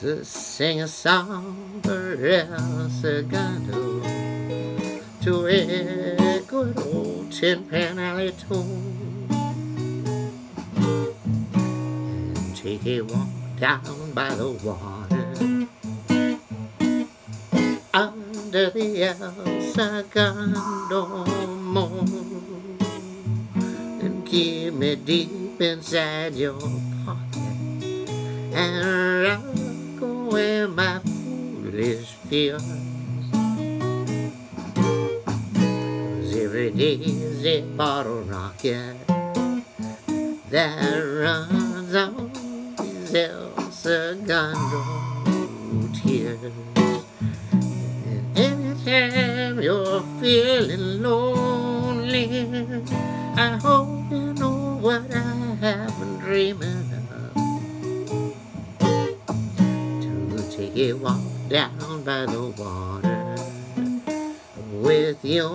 to sing a song for El Segundo, to a good old tin-pan alley tune, and take a walk down by the water under the El Segundo moon, and keep me deep inside your pocket, and rock away my foolish fears. 'Cause every day's a bottle rocket that runs on these El Segundo tears. And anytime you're feeling lonely, I hope you know what I have been dreaming of, take a walk down by the water with you,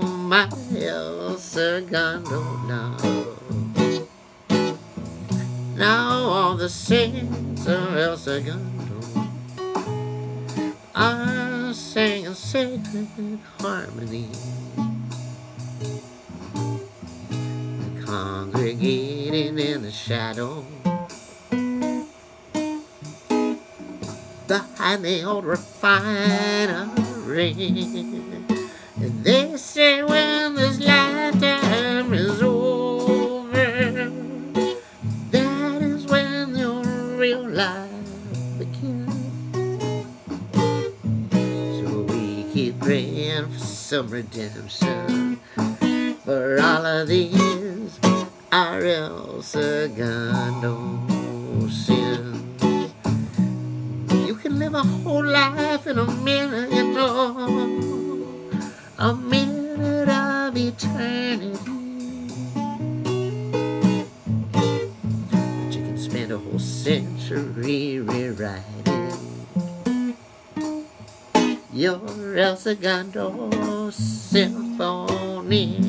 my El Segundo love. Now all the saints of El Segundo are singing sacred harmony, congregating in the shadow behind the old refinery. And they say when this lifetime is over, that is when your real life begins. So we keep praying for some redemption for all of these our El Segundo sins. Live a whole life in a minute, you know, a minute of eternity. But you can spend a whole century rewriting your El Segundo symphony.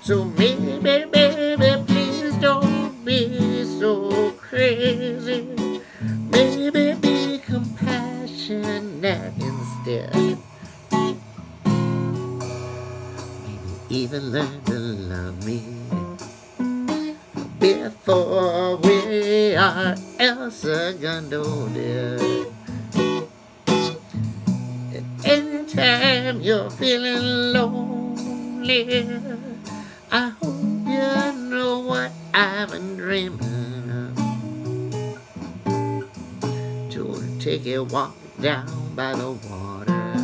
So maybe, baby, please don't be so crazy. Maybe be compassionate instead. Maybe even learn to love me before we are El Segundo dead. And anytime you're feeling lonely, I hope you know what I've been dreaming of. Take a walk down by the water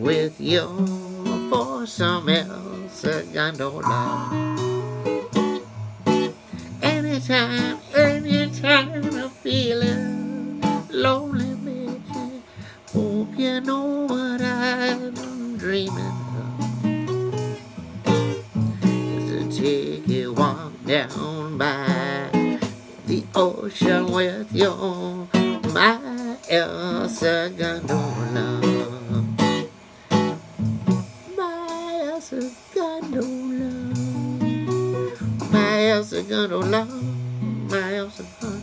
with you for some El Segundo love. Anytime, anytime you're feeling lonely, baby, hope you know what I've been dreaming of. Is to take a walk down by the ocean with you, my El Segundo love, my El Segundo love, my El Segundo love, my El Segundo love.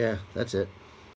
Yeah, that's it.